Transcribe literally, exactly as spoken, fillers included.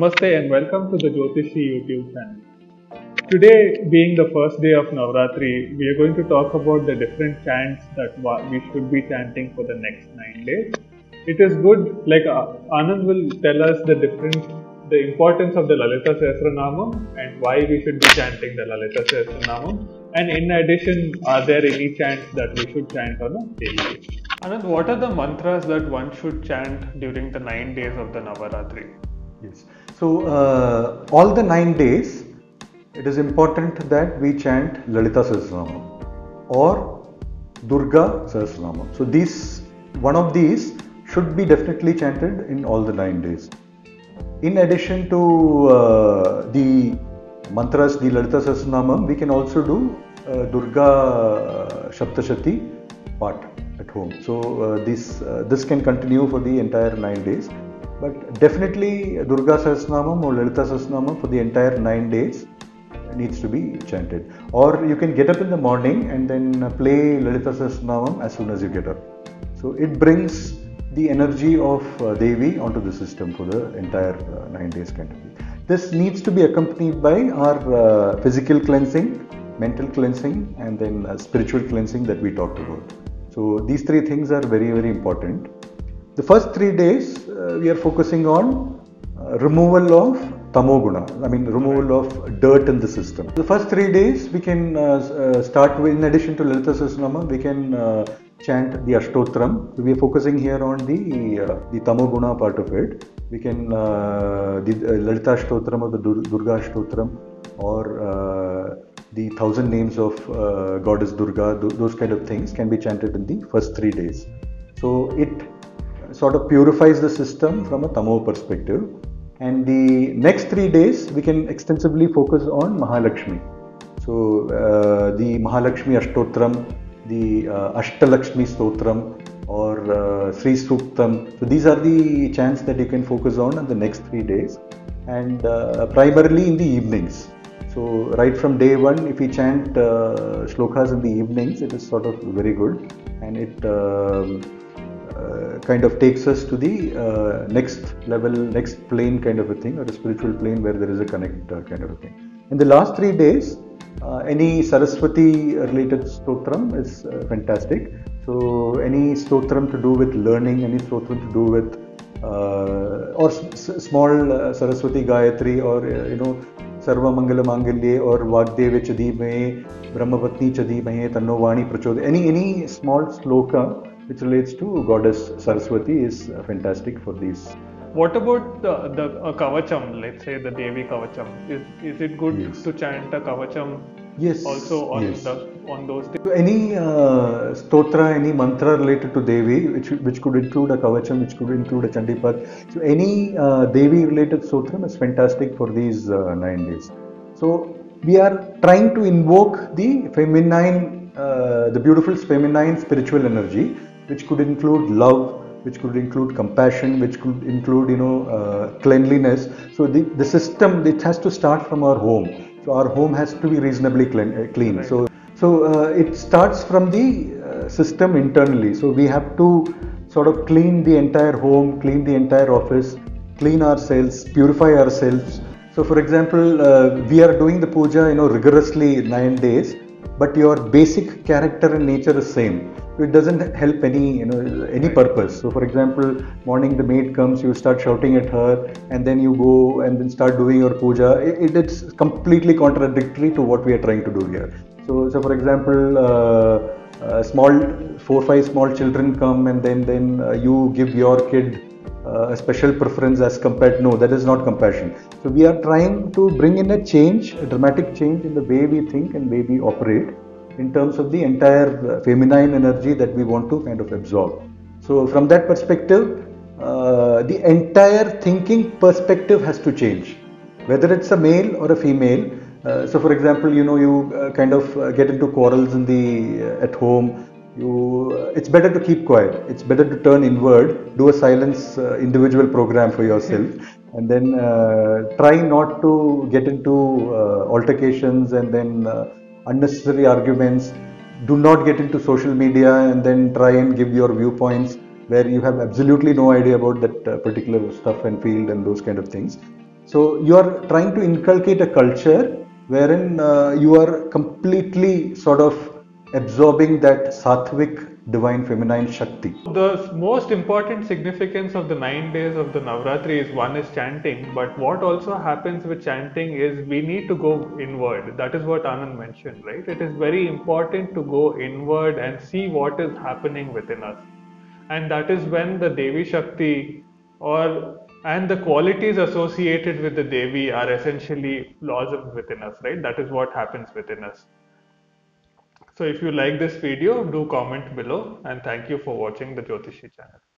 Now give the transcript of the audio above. Namaste and welcome to the Jothishi YouTube channel. Today being the first day of Navaratri, we are going to talk about the different chants that we should be chanting for the next nine days. It is good, like Anand will tell us the different, the importance of the Lalita Sahasranamam and why we should be chanting the Lalita Sahasranamam, and in addition, are there any chants that we should chant on a daily basis. Anand, what are the mantras that one should chant during the nine days of the Navaratri? Yes. So, uh, all the nine days, it is important that we chant Lalita Sahasranamam or Durga Sahasranamam. So, these, one of these should be definitely chanted in all the nine days. In addition to uh, the mantras, the Lalita Sahasranamam, we can also do uh, Durga Saptashati part at home. So, uh, this, uh, this can continue for the entire nine days. But definitely Durga Sahasranamam or Lalita Sahasranamam for the entire nine days needs to be chanted. Or you can get up in the morning and then play Lalita Sahasranamam as soon as you get up. So it brings the energy of uh, Devi onto the system for the entire uh, nine days kind of thing. This needs to be accompanied by our uh, physical cleansing, mental cleansing and then uh, spiritual cleansing that we talked about. So these three things are very, very important. The first three days uh, we are focusing on uh, removal of Tamoguna, I mean removal of dirt in the system. The first three days we can uh, uh, start with, in addition to Lalita Sahasranamam, we can uh, chant the Ashtotram. So we are focusing here on the, uh, the Tamoguna part of it. We can, uh, the uh, Lalita Ashtotram or the Dur Durga Ashtotram or uh, the thousand names of uh, Goddess Durga, th those kind of things can be chanted in the first three days. So it sort of purifies the system from a Tamo perspective, and the next three days we can extensively focus on Mahalakshmi. So uh, the Mahalakshmi Ashtotram, the uh, Ashtalakshmi Stotram or uh, Sri Suktam. So these are the chants that you can focus on in the next three days and uh, primarily in the evenings. So right from day one, if we chant uh, shlokas in the evenings, it is sort of very good and it uh, Uh, kind of takes us to the uh, next level, next plane kind of a thing, or a spiritual plane where there is a connect uh, kind of a thing. In the last three days, uh, any Saraswati related stotram is uh, fantastic. So any stotram to do with learning, any stotram to do with uh, or small uh, Saraswati Gayatri or uh, you know, Sarva Mangala Mangalye or Vagdevi Chadi Me, Brahma Vatni Chadi Me, Tannu Vani Prachod, any, any small sloka which relates to Goddess Saraswati is fantastic for these. What about the, the uh, Kavacham, let's say the Devi Kavacham? Is, is it good yes. to chant a Kavacham yes. also on, yes. the, on those things? So any uh, stotra, any mantra related to Devi, which, which could include a Kavacham, which could include a Chandipat. So any uh, Devi related stotram is fantastic for these uh, nine days. So we are trying to invoke the feminine, uh, the beautiful feminine spiritual energy, which could include love, which could include compassion, which could include, you know, uh, cleanliness. So the, the system, it has to start from our home. So our home has to be reasonably clean. Uh, clean. Right. So, so uh, it starts from the uh, system internally. So we have to sort of clean the entire home, clean the entire office, clean ourselves, purify ourselves. So for example, uh, we are doing the puja, you know, rigorously nine days, but your basic character and nature is same. It doesn't help any, you know, any purpose. So for example, morning the maid comes, you start shouting at her and then you go and then start doing your puja. It, it, it's completely contradictory to what we are trying to do here. So, so for example, uh, uh, small, four, five small children come and then, then uh, you give your kid uh, a special preference as compared, no, that is not compassion. So we are trying to bring in a change, a dramatic change in the way we think and way we operate, in terms of the entire feminine energy that we want to kind of absorb. So from that perspective, uh, the entire thinking perspective has to change, whether it's a male or a female. Uh, so for example, you know, you uh, kind of uh, get into quarrels in the uh, at home. You, uh, it's better to keep quiet. It's better to turn inward, do a silence uh, individual program for yourself, and then uh, try not to get into uh, altercations and then. Uh, unnecessary arguments. Do not get into social media and then try and give your viewpoints where you have absolutely no idea about that uh, particular stuff and field and those kind of things. So you are trying to inculcate a culture wherein uh, you are completely sort of absorbing that sattvic divine feminine Shakti. The most important significance of the nine days of the Navaratri is one is chanting, but what also happens with chanting is we need to go inward. That is what Anand mentioned, right? It is very important to go inward and see what is happening within us. And that is when the Devi Shakti or and the qualities associated with the Devi are essentially blossomed within us, right? That is what happens within us. So if you like this video, do comment below, and thank you for watching the Jothishi channel.